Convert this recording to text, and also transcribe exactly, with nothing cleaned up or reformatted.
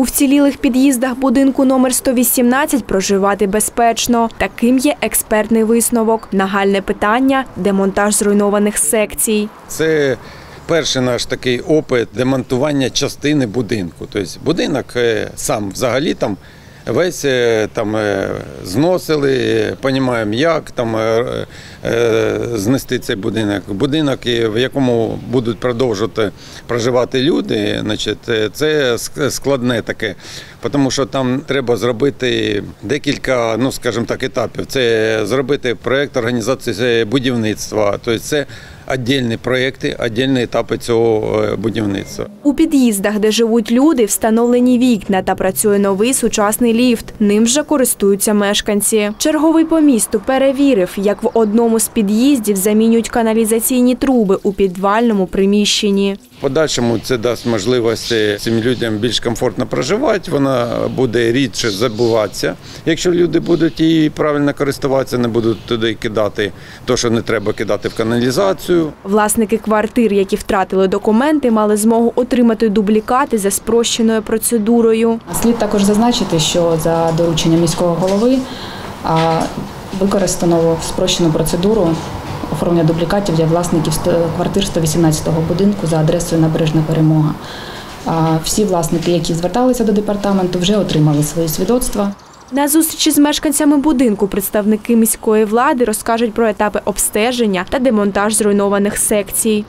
У вцілілих під'їздах будинку номер сто вісімнадцять проживати безпечно. Таким є експертний висновок. Нагальне питання – демонтаж зруйнованих секцій. Це перший наш такий опит демонтування частини будинку. Тобто будинок сам взагалі там весь там зносили, розуміємо, як там знести цей будинок. Будинок, в якому будуть продовжувати проживати люди, значить, це складне таке, тому що там треба зробити декілька, ну, скажімо так, етапів. Це зробити проєкт організації будівництва, тобто це окремі проєкти, окремі етапи цього будівництва. У під'їздах, де живуть люди, встановлені вікна та працює новий сучасний ліфт. Ним вже користуються мешканці. Черговий по місту перевірив, як в одному з під'їздів замінюють каналізаційні труби у підвальному приміщенні. В подальшому це дасть можливість цим людям більш комфортно проживати, вона буде рідше забуватися. Якщо люди будуть її правильно користуватися, не будуть туди кидати те, що не треба кидати в каналізацію. Власники квартир, які втратили документи, мали змогу отримати дублікати за спрощеною процедурою. Слід також зазначити, що за дорученням міського голови використано спрощену процедуру оформлення дублікатів для власників квартир сто вісімнадцятого будинку за адресою Набережна Перемога. Всі власники, які зверталися до департаменту, вже отримали свої свідоцтва. На зустрічі з мешканцями будинку представники міської влади розкажуть про етапи обстеження та демонтаж зруйнованих секцій.